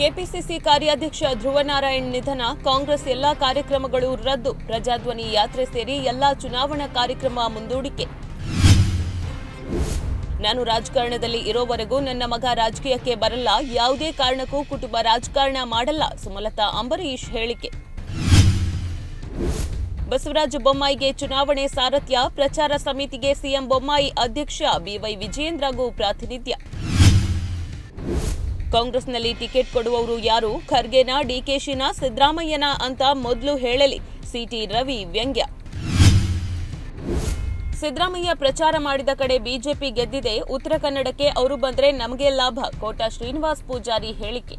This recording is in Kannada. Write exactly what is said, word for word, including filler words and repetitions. ಕೆಪಿಸಿಸಿ ಕಾರ್ಯಾಧ್ಯಕ್ಷ ಧ್ರುವ ನಾರಾಯಣ್ ನಿಧನ, ಕಾಂಗ್ರೆಸ್ ಎಲ್ಲಾ ಕಾರ್ಯಕ್ರಮಗಳು ರದ್ದು, ಪ್ರಜಾಧ್ವನಿ ಯಾತ್ರೆ ಸೇರಿ ಎಲ್ಲಾ ಚುನಾವಣಾ ಕಾರ್ಯಕ್ರಮ ಮುಂದೂಡಿಕೆ. ನಾನು ರಾಜಕಾರಣದಲ್ಲಿ ಇರೋವರೆಗೂ ನನ್ನ ಮಗ ರಾಜಕೀಯಕ್ಕೆ ಬರಲ್ಲ, ಯಾವುದೇ ಕಾರಣಕ್ಕೂ ಕುಟುಂಬ ರಾಜಕಾರಣ ಮಾಡಲ್ಲ, ಸುಮಲತಾ ಅಂಬರೀಶ್ ಹೇಳಿಕೆ. ಬಸವರಾಜ ಬೊಮ್ಮಾಯಿಗೆ ಚುನಾವಣೆ ಸಾರಥ್ಯ, ಪ್ರಚಾರ ಸಮಿತಿಗೆ ಸಿಎಂ ಬೊಮ್ಮಾಯಿ ಅಧ್ಯಕ್ಷ, ಬಿವೈ ವಿಜಯೇಂದ್ರಗೂ ಪ್ರಾತಿನಿಧ್ಯ. ಕಾಂಗ್ರೆಸ್ನಲ್ಲಿ ಟಿಕೆಟ್ ಕೊಡುವವರು ಯಾರು, ಖರ್ಗೆನಾ, ಡಿಕೆಶಿನಾ, ಸಿದ್ದರಾಮಯ್ಯನ ಅಂತ ಮೊದಲು ಹೇಳಲಿ, ಸಿಟಿ ರವಿ ವ್ಯಂಗ್ಯ. ಸಿದ್ದರಾಮಯ್ಯ ಪ್ರಚಾರ ಮಾಡಿದ ಕಡೆ ಬಿಜೆಪಿ ಗೆದ್ದಿದೆ, ಉತ್ತರ ಕನ್ನಡಕ್ಕೆ ಅವರು ಬಂದರೆ ನಮಗೆ ಲಾಭ, ಕೋಟಾ ಶ್ರೀನಿವಾಸ್ ಪೂಜಾರಿ ಹೇಳಿಕೆ.